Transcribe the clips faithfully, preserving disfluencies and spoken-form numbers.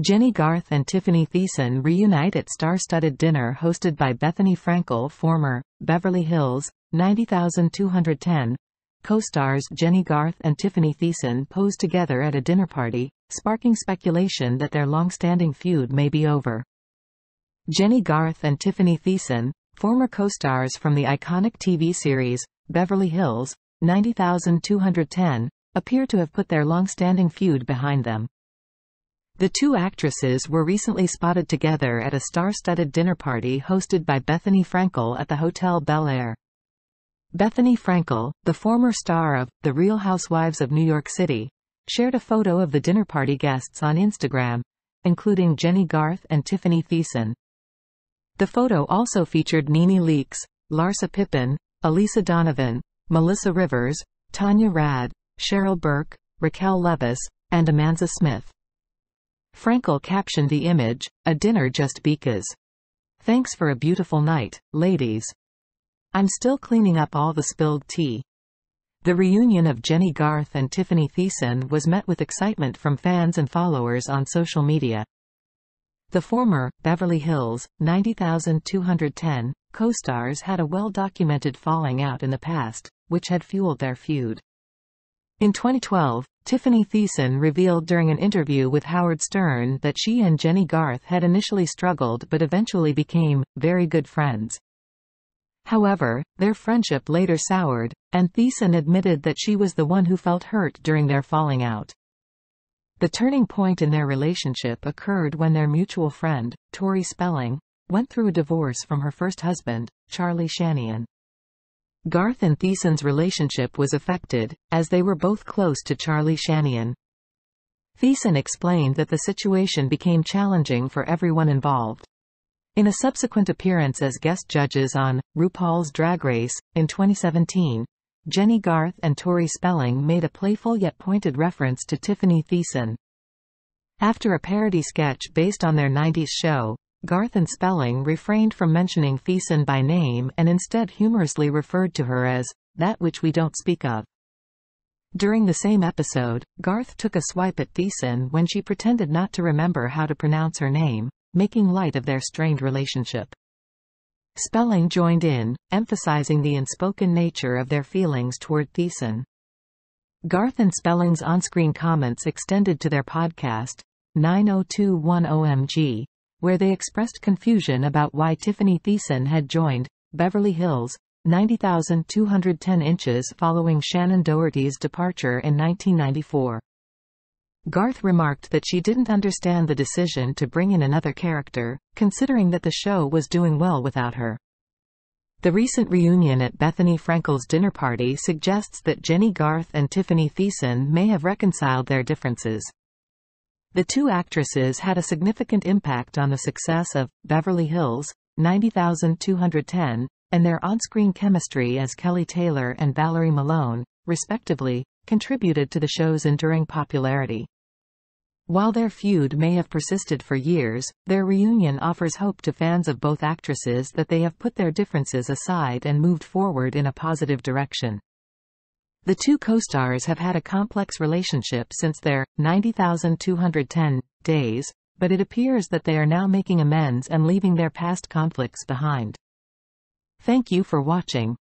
Jennie Garth and Tiffani Thiessen reunite at star-studded dinner hosted by Bethenny Frankel. Former Beverly Hills, nine oh two one oh co-stars Jennie Garth and Tiffani Thiessen pose together at a dinner party, sparking speculation that their long-standing feud may be over. Jennie Garth and Tiffani Thiessen, former co-stars from the iconic T V series Beverly Hills, nine oh two one oh, appear to have put their long-standing feud behind them. The two actresses were recently spotted together at a star-studded dinner party hosted by Bethenny Frankel at the Hotel Bel-Air. Bethenny Frankel, the former star of The Real Housewives of New York City, shared a photo of the dinner party guests on Instagram, including Jennie Garth and Tiffani Thiessen. The photo also featured Nene Leakes, Larsa Pippin, Elisa Donovan, Melissa Rivers, Tanya Rad, Cheryl Burke, Raquel Leviss, and Amanda Smith. Frankel captioned the image, "A dinner just because. Thanks for a beautiful night, ladies. I'm still cleaning up all the spilled tea." The reunion of Jennie Garth and Tiffani Thiessen was met with excitement from fans and followers on social media. The former Beverly Hills, nine oh two one oh co-stars had a well-documented falling out in the past, which had fueled their feud. In twenty twelve, Tiffani Thiessen revealed during an interview with Howard Stern that she and Jennie Garth had initially struggled but eventually became very good friends. However, their friendship later soured, and Thiessen admitted that she was the one who felt hurt during their falling out. The turning point in their relationship occurred when their mutual friend, Tori Spelling, went through a divorce from her first husband, Charlie Shanian. Garth and Thiessen's relationship was affected, as they were both close to Charlie Shanian. Thiessen explained that the situation became challenging for everyone involved. In a subsequent appearance as guest judges on RuPaul's Drag Race, in twenty seventeen, Jennie Garth and Tori Spelling made a playful yet pointed reference to Tiffani Thiessen. After a parody sketch based on their nineties show, Garth and Spelling refrained from mentioning Thiessen by name and instead humorously referred to her as "that which we don't speak of." During the same episode, Garth took a swipe at Thiessen when she pretended not to remember how to pronounce her name, making light of their strained relationship. Spelling joined in, emphasizing the unspoken nature of their feelings toward Thiessen. Garth and Spelling's on-screen comments extended to their podcast, nine oh two one oh M G. Where they expressed confusion about why Tiffani Thiessen had joined Beverly Hills, nine oh two one oh inches following Shannon Doherty's departure in nineteen ninety-four. Garth remarked that she didn't understand the decision to bring in another character, considering that the show was doing well without her. The recent reunion at Bethenny Frankel's dinner party suggests that Jennie Garth and Tiffani Thiessen may have reconciled their differences. The two actresses had a significant impact on the success of Beverly Hills, nine oh two one oh, and their on-screen chemistry as Kelly Taylor and Valerie Malone, respectively, contributed to the show's enduring popularity. While their feud may have persisted for years, their reunion offers hope to fans of both actresses that they have put their differences aside and moved forward in a positive direction. The two co-stars have had a complex relationship since their nine oh two one oh days, but it appears that they are now making amends and leaving their past conflicts behind. Thank you for watching.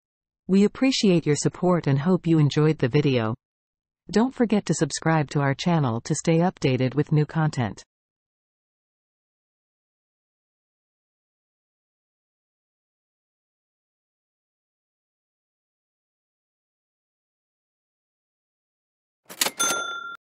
We appreciate your support and hope you enjoyed the video. Don't forget to subscribe to our channel to stay updated with new content.